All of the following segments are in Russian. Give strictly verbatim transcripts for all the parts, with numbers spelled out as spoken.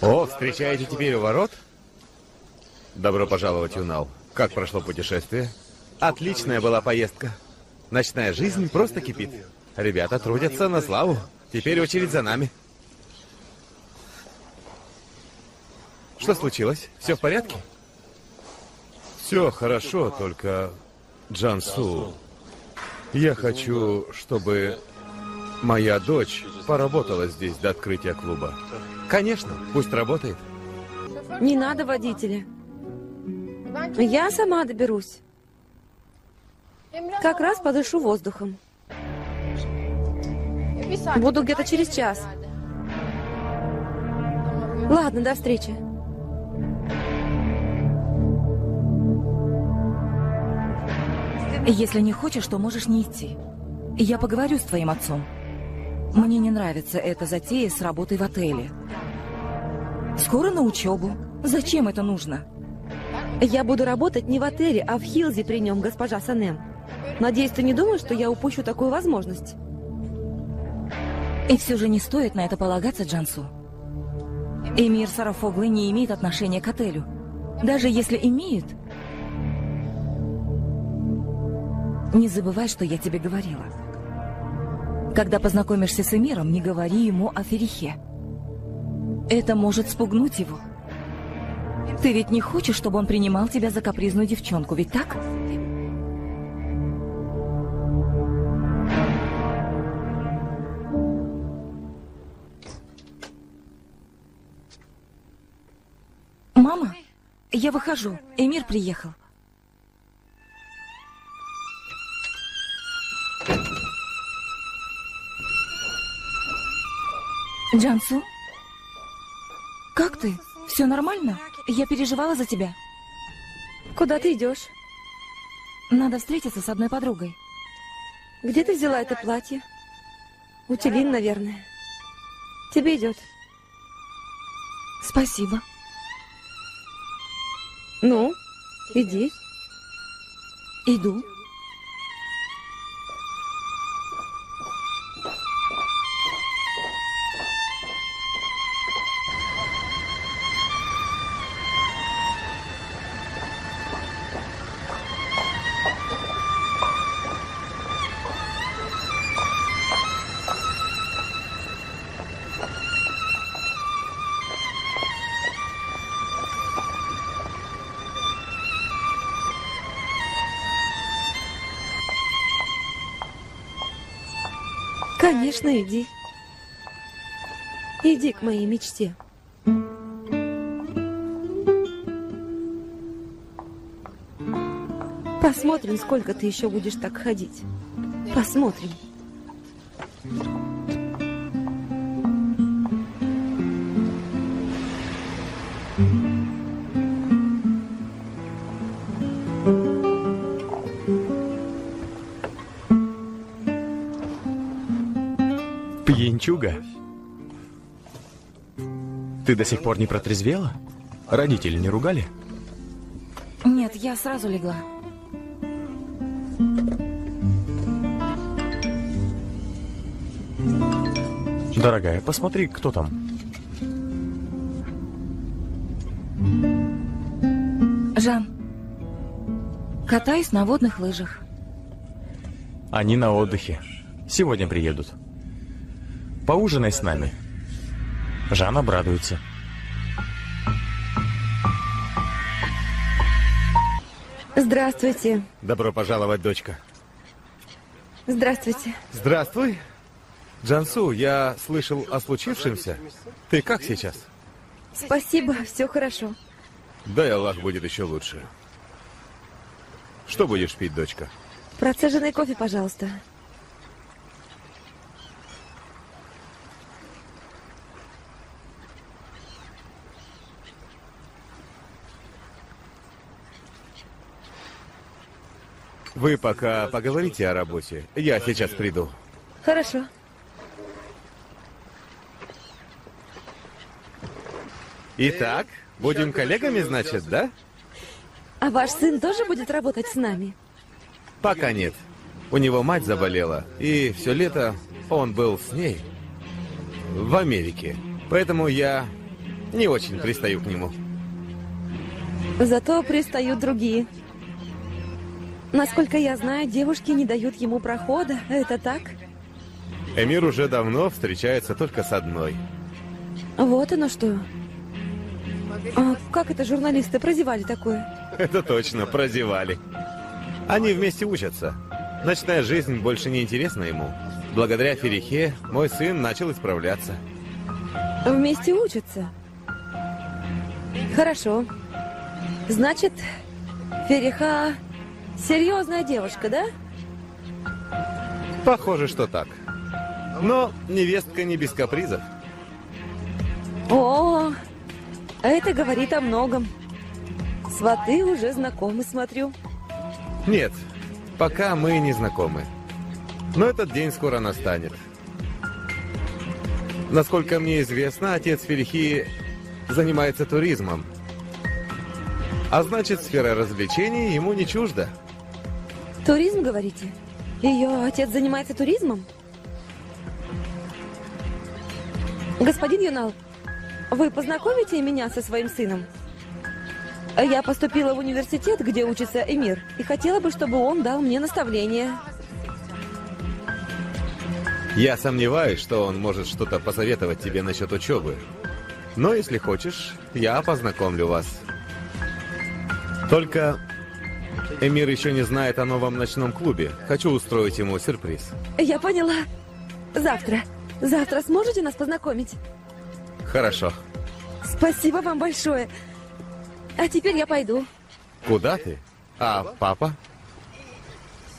О, встречаете теперь у ворот? Добро пожаловать, Юнал. Как прошло путешествие? Отличная была поездка. Ночная жизнь просто кипит. Ребята трудятся на славу. Теперь очередь за нами. Что случилось? Все в порядке? Все хорошо, только... Джансу, я хочу, чтобы моя дочь поработала здесь до открытия клуба. Конечно, пусть работает. Не надо водителя. Я сама доберусь. Как раз подышу воздухом. Буду где-то через час. Ладно, до встречи. Если не хочешь, то можешь не идти. Я поговорю с твоим отцом. Мне не нравится эта затея с работой в отеле. Скоро на учебу. Зачем это нужно? Я буду работать не в отеле, а в Хилзе при нем, госпожа Санем. Надеюсь, ты не думаешь, что я упущу такую возможность? И все же не стоит на это полагаться, Джансу. Эмир Сарафоглы не имеет отношения к отелю. Даже если имеет... Не забывай, что я тебе говорила. Когда познакомишься с Эмиром, не говори ему о Ферихе. Это может спугнуть его. Ты ведь не хочешь, чтобы он принимал тебя за капризную девчонку, ведь так? Мама, я выхожу. Эмир приехал. Джансу, как ты? Все нормально? Я переживала за тебя. Куда ты идешь? Надо встретиться с одной подругой. Где ты взяла это платье? У Телин, наверное. Тебе идет. Спасибо. Ну, иди. Иду. Конечно, иди. Иди к моей мечте. Посмотрим, сколько ты еще будешь так ходить. Посмотрим. Тюга, ты до сих пор не протрезвела? Родители не ругали? Нет, я сразу легла. Дорогая, посмотри, кто там. Жан, катаюсь на водных лыжах. Они на отдыхе. Сегодня приедут. Поужинай с нами. Жан обрадуется. Здравствуйте. Добро пожаловать, дочка. Здравствуйте. Здравствуй. Джансу, я слышал о случившемся. Ты как сейчас? Спасибо, все хорошо. Дай Аллах, будет еще лучше. Что будешь пить, дочка? Процеженный кофе, пожалуйста. Вы пока поговорите о работе. Я сейчас приду. Хорошо. Итак, будем коллегами, значит, да? А ваш сын тоже будет работать с нами? Пока нет. У него мать заболела, и все лето он был с ней. в Америке. Поэтому я не очень пристаю к нему. Зато пристают другие. Насколько я знаю, девушки не дают ему прохода. Это так? Эмир уже давно встречается только с одной. Вот оно что. А как это журналисты прозевали такое? Это точно, прозевали. Они вместе учатся. Ночная жизнь больше не интересна ему. Благодаря Ферихе мой сын начал исправляться. Вместе учатся? Хорошо. Значит, Фериха серьезная девушка, да? Похоже, что так. Но невестка не без капризов. О, это говорит о многом. Сваты уже знакомы, смотрю. Нет, пока мы не знакомы. Но этот день скоро настанет. Насколько мне известно, отец Ферихи занимается туризмом. А значит, сфера развлечений ему не чужда. Туризм, говорите? Ее отец занимается туризмом? Господин Юнал, вы познакомите меня со своим сыном? Я поступила в университет, где учится Эмир, и хотела бы, чтобы он дал мне наставление. Я сомневаюсь, что он может что-то посоветовать тебе насчет учебы. Но если хочешь, я познакомлю вас. Только Эмир еще не знает о новом ночном клубе. Хочу устроить ему сюрприз. Я поняла. Завтра. Завтра сможете нас познакомить? Хорошо. Спасибо вам большое. А теперь я пойду. Куда ты? А папа?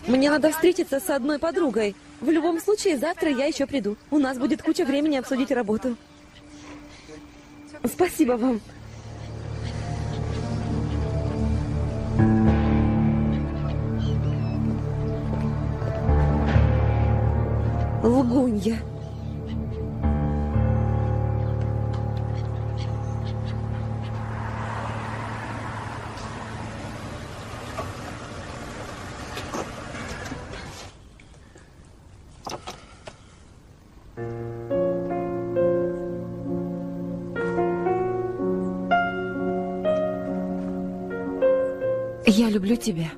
Мне надо встретиться с одной подругой. В любом случае, завтра я еще приду. У нас будет куча времени обсудить работу. Спасибо вам. Лгунья. Я люблю тебя.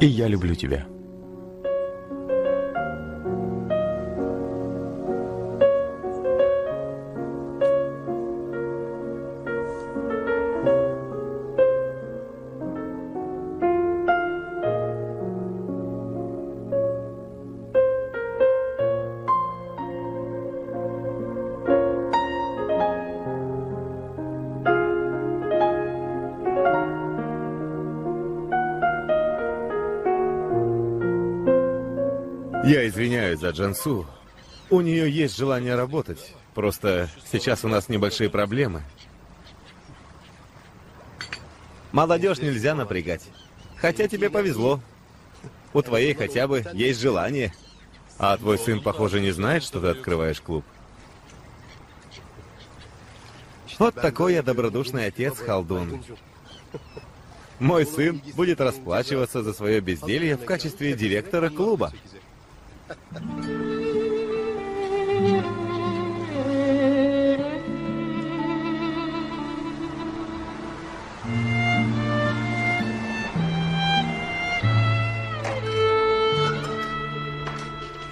И я люблю тебя. Я извиняюсь за Джансу. У нее есть желание работать. Просто сейчас у нас небольшие проблемы. Молодежь нельзя напрягать. Хотя тебе повезло. У твоей хотя бы есть желание. А твой сын, похоже, не знает, что ты открываешь клуб. Вот такой я добродушный отец, Халдун. Мой сын будет расплачиваться за свое безделье в качестве директора клуба.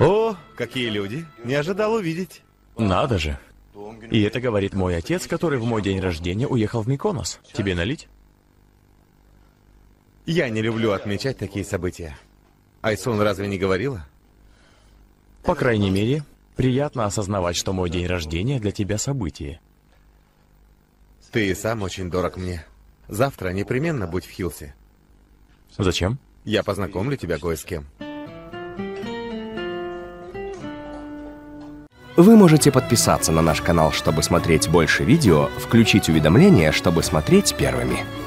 О, какие люди! Не ожидал увидеть. Надо же. И это говорит мой отец, который в мой день рождения уехал в Миконос. Тебе налить? Я не люблю отмечать такие события. Айсон разве не говорила? По крайней мере, приятно осознавать, что мой день рождения для тебя событие. Ты и сам очень дорог мне. Завтра непременно будь в Хилзе. Зачем? Я познакомлю тебя кое с кем. Вы можете подписаться на наш канал, чтобы смотреть больше видео, включить уведомления, чтобы смотреть первыми.